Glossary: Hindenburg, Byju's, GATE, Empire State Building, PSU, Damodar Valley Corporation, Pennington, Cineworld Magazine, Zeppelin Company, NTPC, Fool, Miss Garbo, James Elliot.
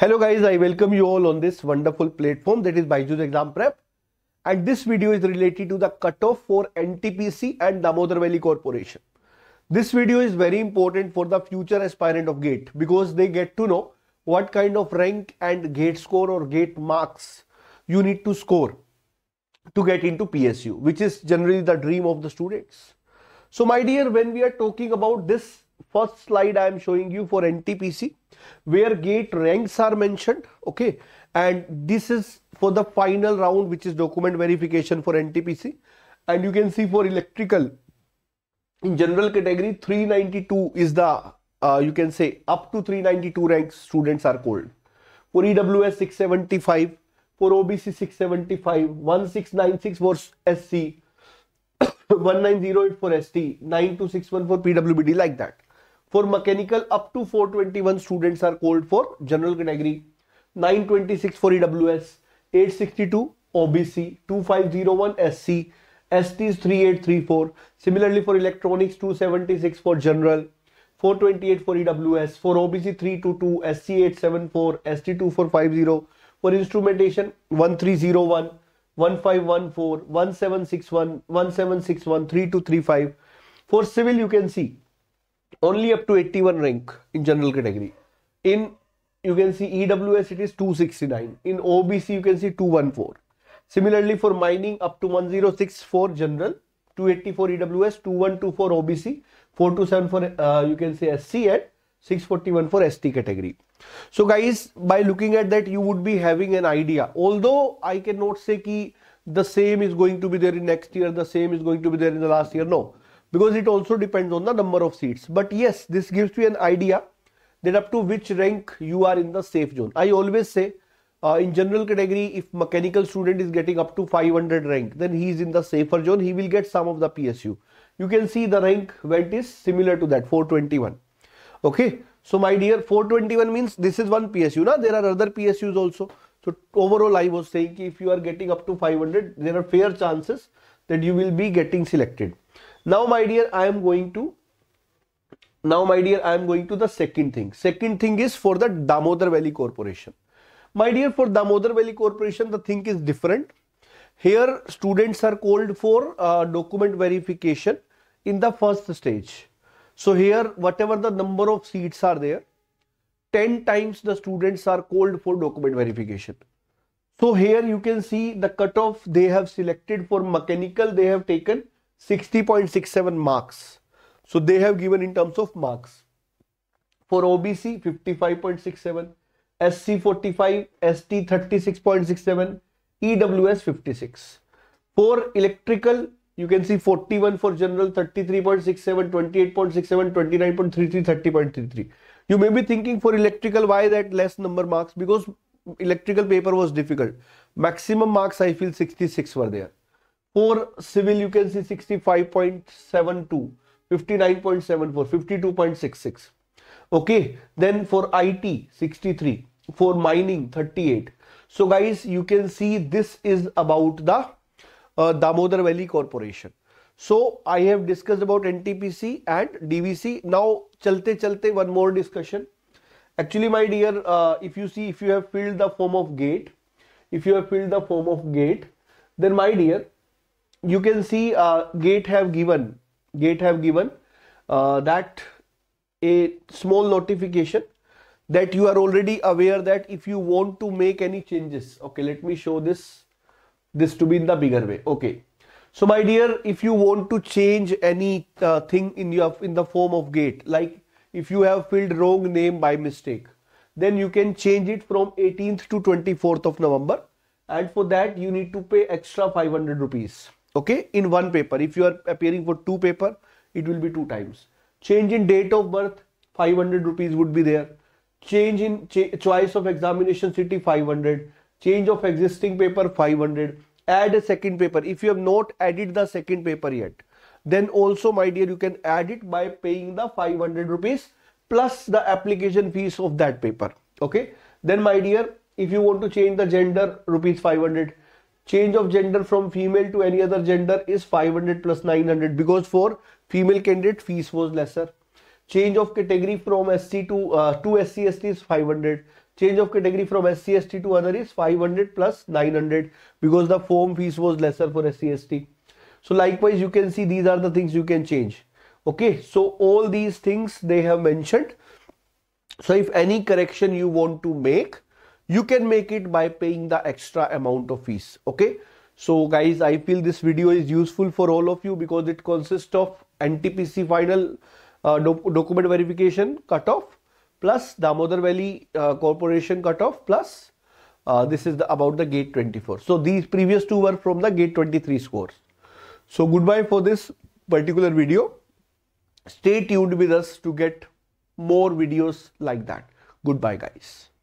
Hello guys, I welcome you all on this wonderful platform that is Byju's Exam Prep, and this video is related to the cutoff for NTPC and Damodar Valley Corporation. This video is very important for the future aspirant of GATE because they get to know what kind of rank and GATE score or GATE marks you need to score to get into PSU, which is generally the dream of the students. So my dear, when we are talking about this first slide I am showing you for NTPC, where GATE ranks are mentioned, okay, and this is for the final round, which is document verification for NTPC. And you can see for electrical in general category 392 is the you can say up to 392 ranks students are called. For EWS 675, for OBC 675, 1696 for SC, 1908 for ST, 9261 for PWBD, like that. For mechanical, up to 421 students are called for general category, 926 for EWS, 862 OBC, 2501 SC, ST is 3834. Similarly for electronics, 276 for general, 428 for EWS, for OBC 322, SC 874, ST 2450, for instrumentation 1301, 1514, 1761, 1761, 3235. For civil, you can see only up to 81 rank in general category. In, you can see EWS, it is 269. In OBC, you can see 214. Similarly, for mining, up to 106 for general, 280 for EWS, 212 for OBC, 427 for you can say SC, and 641 for ST category. So guys, by looking at that, you would be having an idea. Although I cannot say ki the same is going to be there in next year, the same is going to be there in the last year, no. Because it also depends on the number of seats. But yes, this gives you an idea that up to which rank you are in the safe zone. I always say in general category, if mechanical student is getting up to 500 rank, then he is in the safer zone. He will get some of the PSU. You can see the rank where it is similar to that, 421. Okay, so my dear, 421 means this is one PSU. Na? There are other PSUs also. So overall, I was saying if you are getting up to 500, there are fair chances that you will be getting selected. Now, my dear, I am going to the second thing. Second thing is for the Damodar Valley Corporation. My dear, for Damodar Valley Corporation, the thing is different. Here, students are called for document verification in the first stage. So here, whatever the number of seats are there, 10 times the students are called for document verification. So here you can see the cutoff they have selected for mechanical. They have taken 60.67 marks. So they have given in terms of marks. For OBC, 55.67, SC 45, ST 36.67, EWS 56. For electrical, you can see 41 for general, 33.67, 28.67, 29.33, 30.33. You may be thinking for electrical, why that less number marks? Because electrical paper was difficult. Maximum marks, I feel 66 were there. For civil, you can see 65.72, 59.74, 52.66. Okay, then for IT, 63. For mining, 38. So guys, you can see this is about the Damodar Valley Corporation. So I have discussed about NTPC and DVC. Now chalte one more discussion. Actually, my dear, if you see, if you have filled the form of GATE, then my dear, you can see GATE have given that a small notification that you are already aware that if you want to make any changes. Okay, let me show this to be in the bigger way. Okay, so my dear, if you want to change any thing in the form of GATE, like if you have filled wrong name by mistake, then you can change it from 18th to 24th of November, and for that you need to pay extra 500 rupees. Okay, in one paper. If you are appearing for two paper, it will be two times. Change in date of birth, 500 rupees would be there. Change in choice of examination city, 500. Change of existing paper, 500. Add a second paper. If you have not added the second paper yet, then also, my dear, you can add it by paying the 500 rupees plus the application fees of that paper. Okay. Then, my dear, if you want to change the gender, rupees 500. Change of gender from female to any other gender is 500 plus 900, because for female candidate fees was lesser. Change of category from SC to SC ST is 500. Change of category from SCST to other is 500 plus 900 because the form fees was lesser for SCST. So likewise, you can see these are the things you can change. Okay, so all these things they have mentioned. So if any correction you want to make, you can make it by paying the extra amount of fees. Okay, so guys, I feel this video is useful for all of you because it consists of NTPC final document verification cutoff plus Damodar Valley Corporation cutoff plus this is about the GATE 24. So these previous two were from the GATE 23 scores. So goodbye for this particular video. Stay tuned with us to get more videos like that. Goodbye guys.